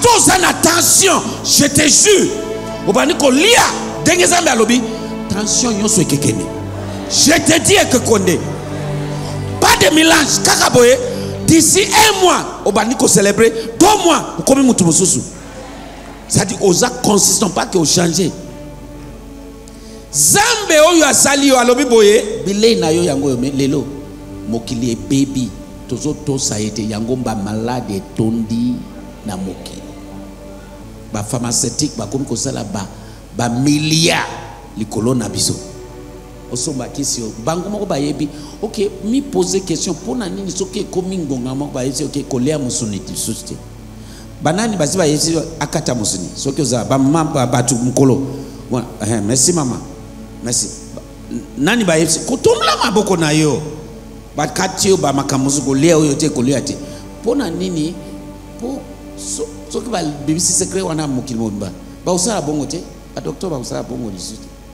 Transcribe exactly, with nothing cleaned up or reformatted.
tous en attention, je te jure. Je te dis que connaît. Pas de mélange, kakaboye. D'ici un mois, on va célébrer. Deux mois, on va célébrer. Ça dit, aux actes consistants, pas qu'ils ont changé. Zambe oyo asali yo alobi boye bilei na yo yango lelo mokili baby tozo to saite yango mba malade tondi na mokili ba pharmaceutique ba komi kosala ba ba milia likolo na biso osomba kisi yo bango moko ba yebi OK mi poser question pona nini soki komi ngonga moko ba yebi OK kolea musuni tsuste banani basi ba yebi akata musuni soki oza ba mamba batu mkolo bon eh merci maman. Merci. Nani ba yepsi kotomla maboko na yo. Ba katio ba makamuzu ko leo yo te ko leo ati. Pona nini? Po so so ki ba bibisi secret wana mukilomba. Ba usala bongo te. Ba docteur ba usala bongo lisute.